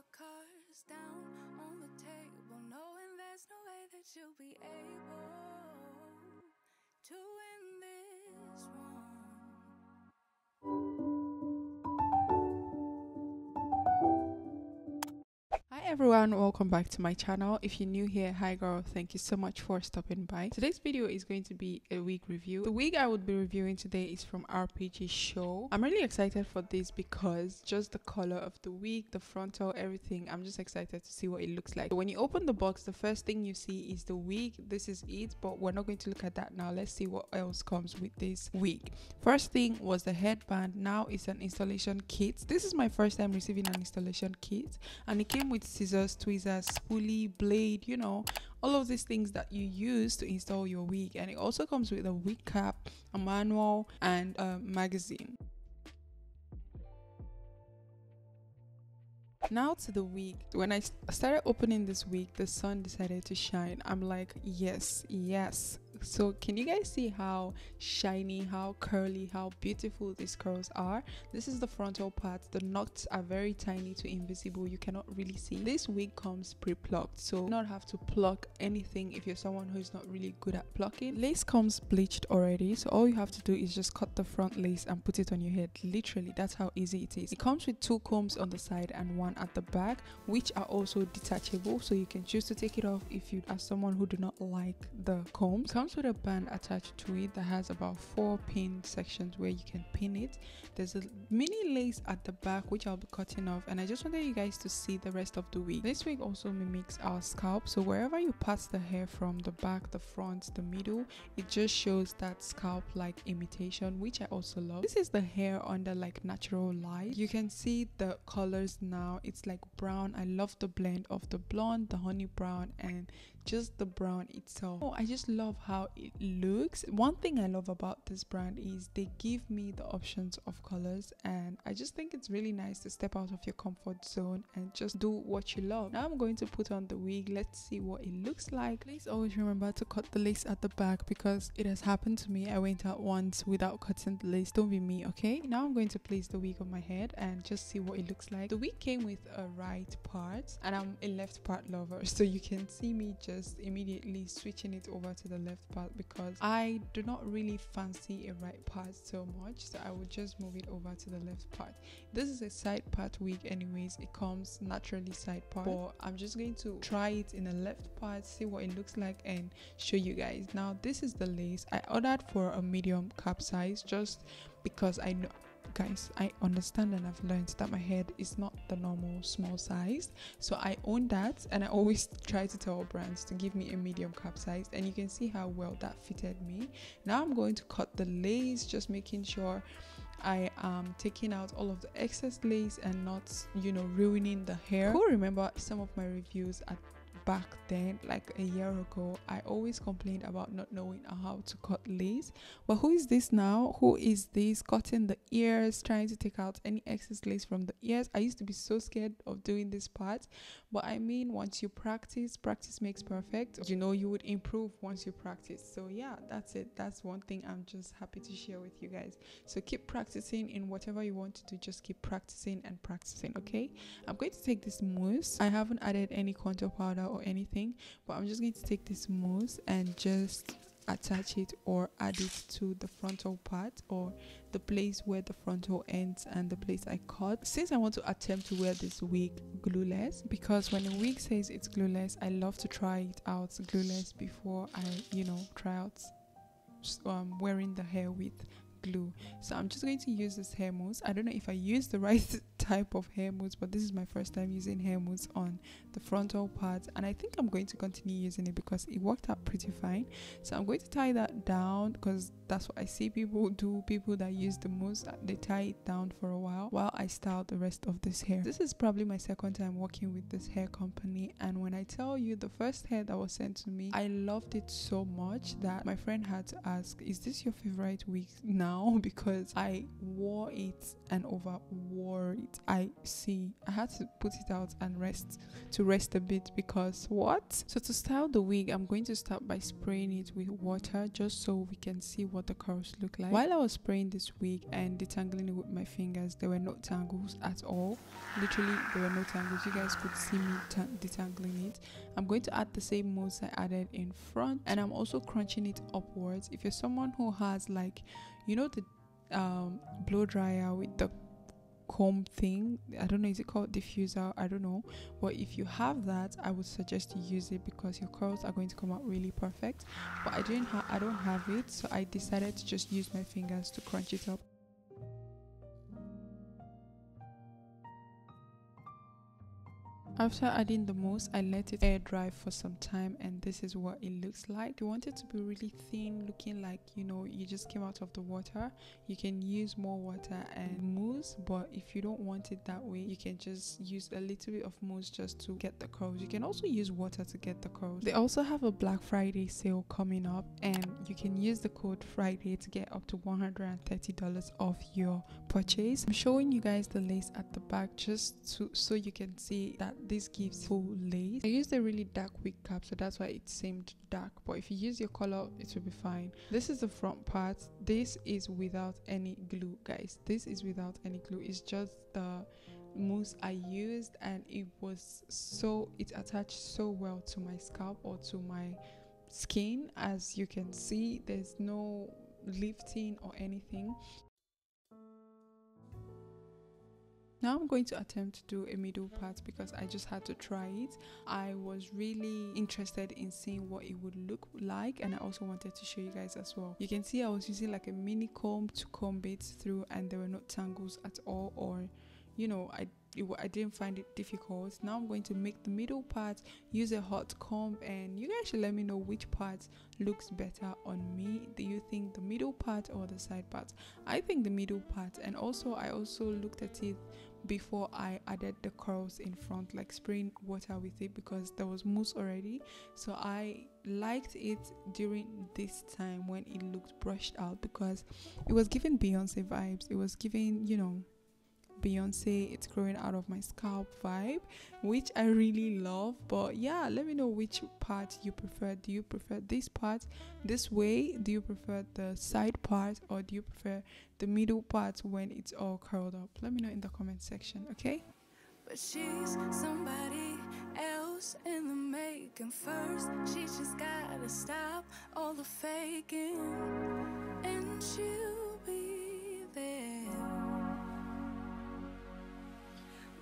our cards down on the table, knowing there's no way that you'll be able to win this one. Hi everyone, welcome back to my channel. If you're new here, hi girl, thank you so much for stopping by. Today's video is going to be a wig review. The wig I would be reviewing today is from RPG Show. I'm really excited for this because just the color of the wig, the frontal, everything, I'm just excited to see what it looks like. So when you open the box, the first thing you see is the wig. This is it, but we're not going to look at that now. Let's see what else comes with this wig. First thing was the headband. Now it's an installation kit. This is my first time receiving an installation kit, and it came with scissors, tweezers, spoolie, blade, you know, all of these things that you use to install your wig. And it also comes with a wig cap, a manual, and a magazine. Now to the wig. When I started opening this wig, the sun decided to shine. I'm like, yes. So can you guys see how shiny, how curly, how beautiful these curls are? This is the frontal part. The knots are very tiny to invisible. You cannot really see. This wig comes pre-plucked, so you don't have to pluck anything if you're someone who's not really good at plucking. Lace comes bleached already, so all you have to do is just cut the front lace and put it on your head. Literally, that's how easy it is. It comes with two combs on the side and one at the back, which are also detachable, so you can choose to take it off if you are someone who do not like the combs. Comes with a band attached to it that has about 4 pin sections where you can pin it. There's a mini lace at the back which I'll be cutting off, and I just wanted you guys to see the rest of the wig. This wig also mimics our scalp, so wherever you pass the hair from the back, the front, the middle, it just shows that scalp like imitation, which I also love. This is the hair under like natural light. You can see the colors now. It's like brown. I love the blend of the blonde, the honey brown, and just the brown itself. Oh, I just love how it looks. One thing I love about this brand is they give me the options of colors, and I just think it's really nice to step out of your comfort zone and just do what you love. Now I'm going to put on the wig. Let's see what it looks like. Please always remember to cut the lace at the back because it has happened to me. I went out once without cutting the lace. Don't be me, okay? Now I'm going to place the wig on my head and just see what it looks like. The wig came with a right part, and I'm a left part lover, so you can see me just immediately switching it over to the left part because I do not really fancy a right part so much, so I would just move it over to the left part. This is a side part wig anyways. It comes naturally side part, but I'm just going to try it in the left part, see what it looks like, and show you guys. Now this is the lace. I ordered for a medium cap size just because I know, guys, I understand and I've learned that my head is not the normal small size, so I own that, and I always try to tell brands to give me a medium cap size, and you can see how well that fitted me. Now I'm going to cut the lace, just making sure I am taking out all of the excess lace and not, you know, ruining the hair. Who remember some of my reviews at back then, like a year ago, I always complained about not knowing how to cut lace. But who is this now? Who is this cutting the ears, trying to take out any excess lace from the ears? I used to be so scared of doing this part, but I mean, once you practice makes perfect. You know, you would improve once you practice. So yeah, that's it. That's one thing I'm just happy to share with you guys. So keep practicing in whatever you want to do. Just keep practicing and practicing, okay? I'm going to take this mousse. I haven't added any contour powder or anything, but I'm just going to take this mousse and just attach it or add it to the frontal part, or the place where the frontal ends and the place I cut. Since I want to attempt to wear this wig glueless, because when a wig says it's glueless, I love to try it out glueless before I, you know, try out wearing the hair with glue. So I'm just going to use this hair mousse. I don't know if I use the right type of hair mousse, but this is my first time using hair mousse on the frontal part, and I think I'm going to continue using it because it worked out pretty fine. So I'm going to tie that down because that's what I see people do. People that use the mousse, they tie it down for a while I style the rest of this hair. This is probably my second time working with this hair company, and when I tell you, the first hair that was sent to me, I loved it so much that my friend had to ask, is this your favorite wig now? now because I wore it and overwore it. I had to put it out and rest a bit because what? So to style the wig, I'm going to start by spraying it with water just so we can see what the curls look like. While I was spraying this wig and detangling it with my fingers, there were no tangles at all. Literally, there were no tangles. You guys could see me detangling it. I'm going to add the same modes I added in front, and I'm also crunching it upwards. If you're someone who has, like, you know, the blow dryer with the comb thing, I don't know, is it called diffuser? I don't know, but if you have that, I would suggest you use it because your curls are going to come out really perfect. But I don't have it, so I decided to just use my fingers to crunch it up. After adding the mousse, I let it air dry for some time, and this is what it looks like. If you want it to be really thin, looking like, you know, you just came out of the water, you can use more water and mousse, but if you don't want it that way, you can just use a little bit of mousse just to get the curls. You can also use water to get the curls. They also have a Black Friday sale coming up, and you can use the code FRIDAY to get up to $130 off your purchase. I'm showing you guys the lace at the back just so you can see that this gives full lace. I used a really dark wig cap, so that's why it seemed dark, but if you use your color, it will be fine. This is the front part. This is without any glue, guys. This is without any glue. It's just the mousse I used, and it attached so well to my scalp or to my skin. As you can see, there's no lifting or anything. Now I'm going to attempt to do a middle part because I just had to try it. I was really interested in seeing what it would look like, and I also wanted to show you guys as well. You can see I was using like a mini comb to comb it through, and there were no tangles at all, or, you know, I didn't find it difficult. Now I'm going to make the middle part, use a hot comb, and you guys should let me know which part looks better on me. Do you think the middle part or the side part? I think the middle part. And also I looked at it before I added the curls in front, like spraying water with it, because there was mousse already. So I liked it during this time when it looked brushed out, because it was giving Beyonce vibes. It was giving, you know, Beyonce, it's growing out of my scalp vibe, which I really love. But yeah, let me know which part you prefer. Do you prefer this part this way? Do you prefer the side part, or do you prefer the middle part when it's all curled up? Let me know in the comment section, okay? But she's somebody else in the making. First, she just gotta stop all the faking, and she'll be there.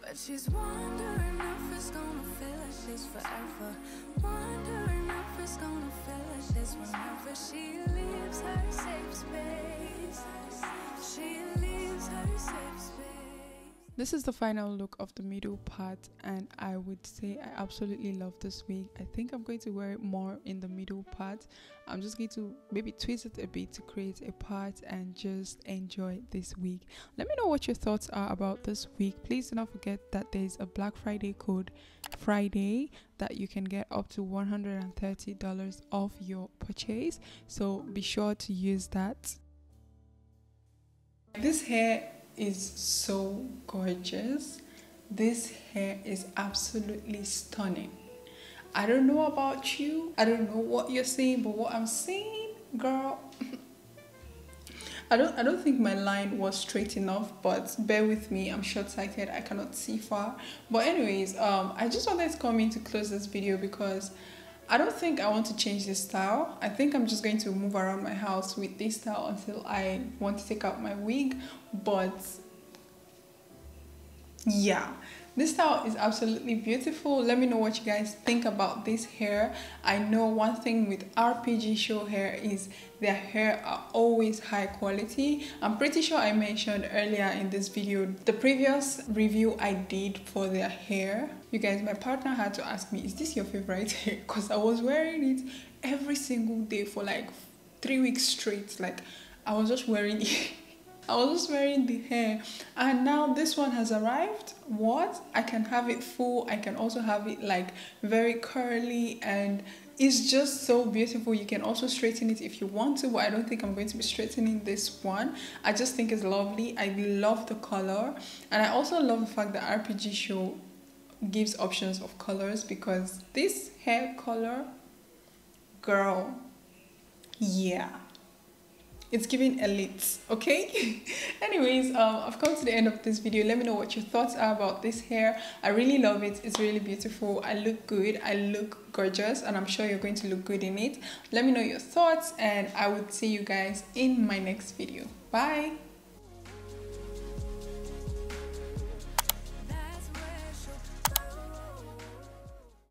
But she's wondering if it's gonna feel like this forever. Wondering if it's gonna feel like this whenever she leaves her safe space. She leaves her safe space. This is the final look of the middle part, and I would say I absolutely love this wig. I think I'm going to wear it more in the middle part. I'm just going to maybe twist it a bit to create a part and just enjoy this wig. Let me know what your thoughts are about this wig. Please do not forget that there is a Black Friday code FRIDAY that you can get up to $130 off your purchase, so be sure to use that. This hair is so gorgeous. This hair is absolutely stunning. I don't know about you, I don't know what you're seeing, but what I'm seeing, girl, I don't think my line was straight enough, but bear with me, I'm short-sighted, I cannot see far. But anyways, I just wanted to come in to close this video because I don't think I want to change this style. I think I'm just going to move around my house with this style until I want to take out my wig. But yeah, this style is absolutely beautiful. Let me know what you guys think about this hair. I know one thing with RPG show hair is their hair are always high quality. I'm pretty sure I mentioned earlier in this video the previous review I did for their hair. You guys, my partner had to ask me, is this your favorite hair? Because I was wearing it every single day for like 3 weeks straight. Like I was just wearing it. I was just wearing the hair, and now this one has arrived. What? I can have it full, I can also have it like very curly, and It's just so beautiful. You can also straighten it if you want to, but I don't think I'm going to be straightening this one. I just think it's lovely. I love the color, and I also love the fact that RPG show gives options of colors, because this hair color, girl, yeah, it's giving elites, okay? Anyways, I've come to the end of this video. Let me know what your thoughts are about this hair. I really love it. It's really beautiful. I look good. I look gorgeous, and I'm sure you're going to look good in it. Let me know your thoughts, and I would see you guys in my next video. Bye.